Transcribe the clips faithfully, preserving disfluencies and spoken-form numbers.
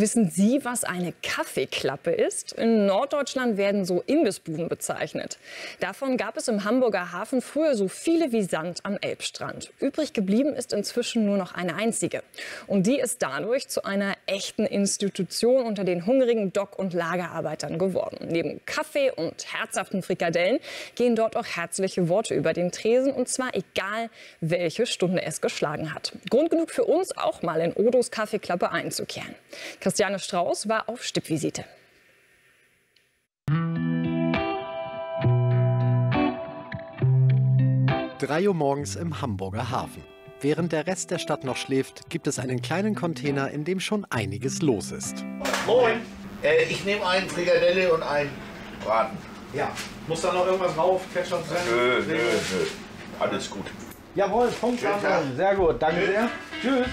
Wissen Sie, was eine Kaffeeklappe ist? In Norddeutschland werden so Imbissbuden bezeichnet. Davon gab es im Hamburger Hafen früher so viele wie Sand am Elbstrand. Übrig geblieben ist inzwischen nur noch eine einzige. Und die ist dadurch zu einer echten Institution unter den hungrigen Dock- und Lagerarbeitern geworden. Neben Kaffee und herzhaften Frikadellen gehen dort auch herzliche Worte über den Tresen. Und zwar egal, welche Stunde es geschlagen hat. Grund genug für uns, auch mal in Odos Kaffeeklappe einzukehren. Christiane Strauß war auf Stippvisite. drei Uhr morgens im Hamburger Hafen. Während der Rest der Stadt noch schläft, gibt es einen kleinen Container, in dem schon einiges los ist. Moin! Äh, ich nehme einen Frikadelle und einen Braten. Ja. Muss da noch irgendwas rauf? Ketchup drin? Nö, nö, nö. Alles gut. Jawohl, Punkt. Sehr gut. Danke sehr. Tschüss.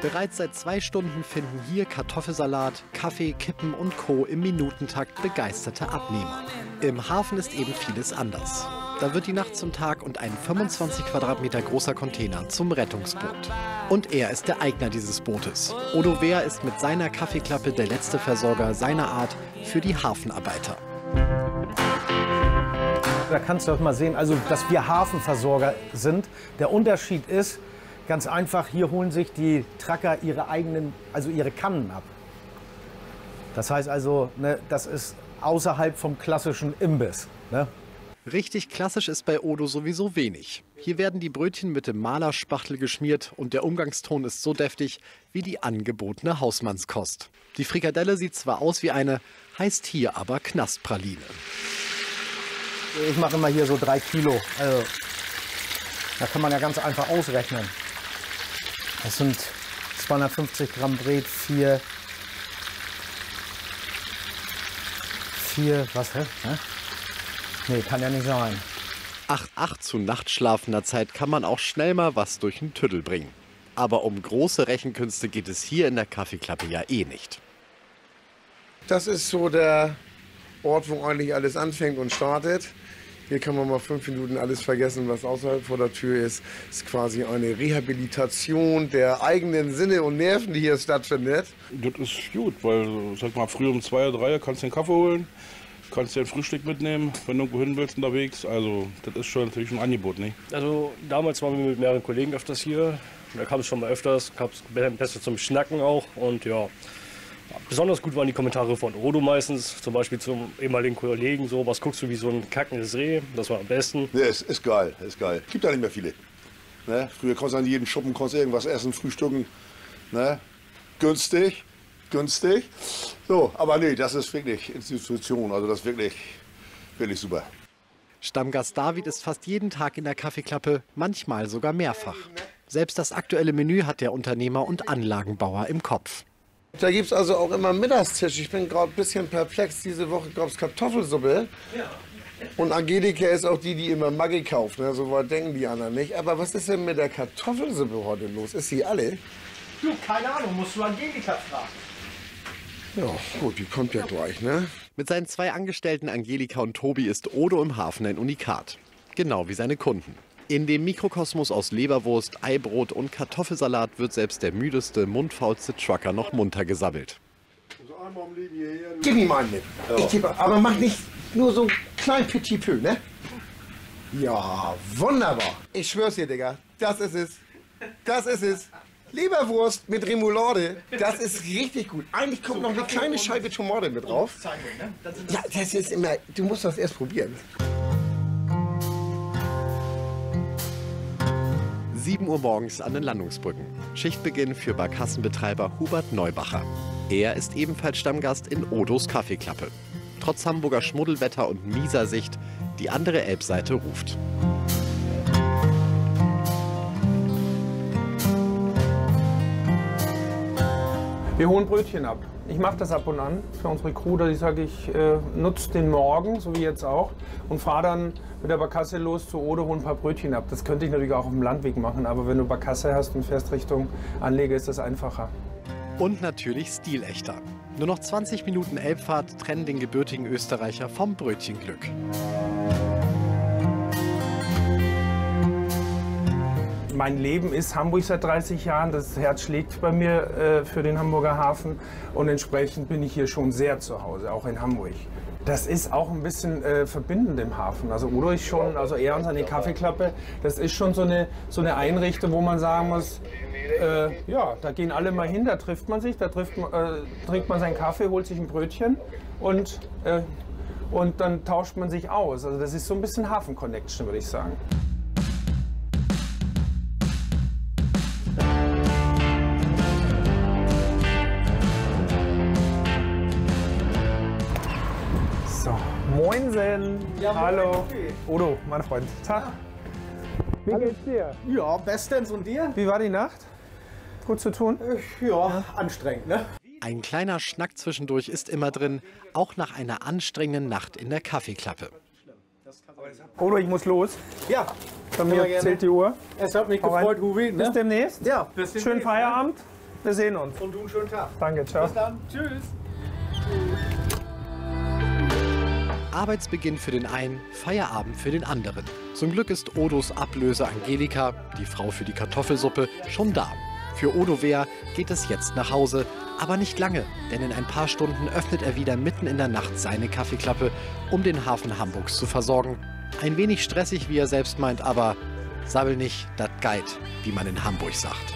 Bereits seit zwei Stunden finden hier Kartoffelsalat, Kaffee, Kippen und Co. im Minutentakt begeisterte Abnehmer. Im Hafen ist eben vieles anders. Da wird die Nacht zum Tag und ein fünfundzwanzig Quadratmeter großer Container zum Rettungsboot. Und er ist der Eigner dieses Bootes. Odo Wehr ist mit seiner Kaffeeklappe der letzte Versorger seiner Art für die Hafenarbeiter. Da kannst du auch mal sehen, also dass wir Hafenversorger sind. Der Unterschied ist, ganz einfach, hier holen sich die Trucker ihre eigenen, also ihre Kannen ab. Das heißt also, ne, das ist außerhalb vom klassischen Imbiss. Ne? Richtig klassisch ist bei Odo sowieso wenig. Hier werden die Brötchen mit dem Malerspachtel geschmiert und der Umgangston ist so deftig wie die angebotene Hausmannskost. Die Frikadelle sieht zwar aus wie eine, heißt hier aber Knastpraline. Ich mache immer hier so drei Kilo. Also, da kann man ja ganz einfach ausrechnen. Das sind zweihundertfünfzig Gramm Bret, vier, vier, was, hä? Nee, kann ja nicht sein. Ach, ach, zu nachtschlafender Zeit kann man auch schnell mal was durch den Tüdel bringen. Aber um große Rechenkünste geht es hier in der Kaffeeklappe ja eh nicht. Das ist so der Ort, wo eigentlich alles anfängt und startet. Hier kann man mal fünf Minuten alles vergessen, was außerhalb vor der Tür ist. Es ist quasi eine Rehabilitation der eigenen Sinne und Nerven, die hier stattfindet. Das ist gut, weil sag mal, früh um zwei oder drei kannst du den Kaffee holen, kannst dir ein Frühstück mitnehmen, wenn du irgendwo hin willst unterwegs. Also das ist schon natürlich ein Angebot, ne? Also damals waren wir mit mehreren Kollegen öfters hier. Da kam es schon mal öfters, gab es besser zum Schnacken auch und ja. Besonders gut waren die Kommentare von Odo meistens, zum Beispiel zum ehemaligen Kollegen, so, was guckst du wie so ein kackendes Reh, das war am besten. Ja, ist, ist geil, ist geil. Gibt da nicht mehr viele. Ne? Früher konntest du an jedem Schuppen konntest irgendwas essen, frühstücken. Ne? Günstig, günstig. So, aber nee, das ist wirklich Institution, also das ist wirklich, wirklich super. Stammgast David ist fast jeden Tag in der Kaffeeklappe, manchmal sogar mehrfach. Selbst das aktuelle Menü hat der Unternehmer und Anlagenbauer im Kopf. Da gibt es also auch immer einen Mittagstisch. Ich bin gerade ein bisschen perplex. Diese Woche gab es Kartoffelsuppe. Ja. Und Angelika ist auch die, die immer Maggi kauft. Ne? So weit denken die anderen nicht. Aber was ist denn mit der Kartoffelsuppe heute los? Ist sie alle? Du, keine Ahnung. Musst du Angelika fragen. Ja, gut, die kommt ja gleich, ne? Mit seinen zwei Angestellten Angelika und Tobi ist Odo im Hafen ein Unikat. Genau wie seine Kunden. In dem Mikrokosmos aus Leberwurst, Eibrot und Kartoffelsalat wird selbst der müdeste, mundfaulste Trucker noch munter gesabbelt. Gib ihm einen mit. Ich gebe, aber mach nicht nur so klein petit peu, ne? Ja, wunderbar. Ich schwör's dir, Digga. Das ist es. Das ist es. Leberwurst mit Remoulade, das ist richtig gut. Eigentlich kommt noch eine kleine Scheibe Tomate mit drauf. Ja, das ist immer, du musst das erst probieren. sieben Uhr morgens an den Landungsbrücken. Schichtbeginn für Barkassenbetreiber Hubert Neubacher. Er ist ebenfalls Stammgast in Odos Kaffeeklappe. Trotz Hamburger Schmuddelwetter und mieser Sicht, die andere Elbseite ruft. Wir holen Brötchen ab. Ich mache das ab und an für unsere Crew, da sage ich, ich äh, nutze den Morgen, so wie jetzt auch, und fahre dann mit der Barkasse los zu Odo, hole ein paar Brötchen ab. Das könnte ich natürlich auch auf dem Landweg machen, aber wenn du Barkasse hast und fährst Richtung Anleger, ist das einfacher. Und natürlich stilechter. Nur noch zwanzig Minuten Elbfahrt trennen den gebürtigen Österreicher vom Brötchenglück. mein Leben ist Hamburg seit dreißig Jahren. Das Herz schlägt bei mir äh, für den Hamburger Hafen. Und entsprechend bin ich hier schon sehr zu Hause, auch in Hamburg. Das ist auch ein bisschen äh, verbindend im Hafen. Also Odo ist schon, also eher uns an die Kaffeeklappe. Das ist schon so eine, so eine Einrichtung, wo man sagen muss, äh, ja, da gehen alle mal hin, da trifft man sich, da trifft man, äh, trinkt man seinen Kaffee, holt sich ein Brötchen und, äh, und dann tauscht man sich aus. Also das ist so ein bisschen Hafen-Connection, würde ich sagen. Ja, hallo, Odo, mein Freund. Tag. Wie Hallo. Geht's dir? Ja, bestens. Und dir? Wie war die Nacht? Gut zu tun? Ja, ja. Anstrengend, ne? Ein kleiner Schnack zwischendurch ist immer drin, auch nach einer anstrengenden Nacht in der Kaffeeklappe. Odo, ich muss los. Ja. Bei mir zählt gerne die Uhr. Es hat mich auch gefreut, Uwe. Ne? Bis demnächst. Ja, bis demnächst. Schönen Feierabend. Wir sehen uns. Und du einen schönen Tag. Danke, ciao. Bis dann. Tschüss. Arbeitsbeginn für den einen, Feierabend für den anderen. Zum Glück ist Odos Ablöse Angelika, die Frau für die Kartoffelsuppe, schon da. Für Odo Wehr geht es jetzt nach Hause, aber nicht lange, denn in ein paar Stunden öffnet er wieder mitten in der Nacht seine Kaffeeklappe, um den Hafen Hamburgs zu versorgen. Ein wenig stressig, wie er selbst meint, aber sabbel nicht, dat geit, wie man in Hamburg sagt.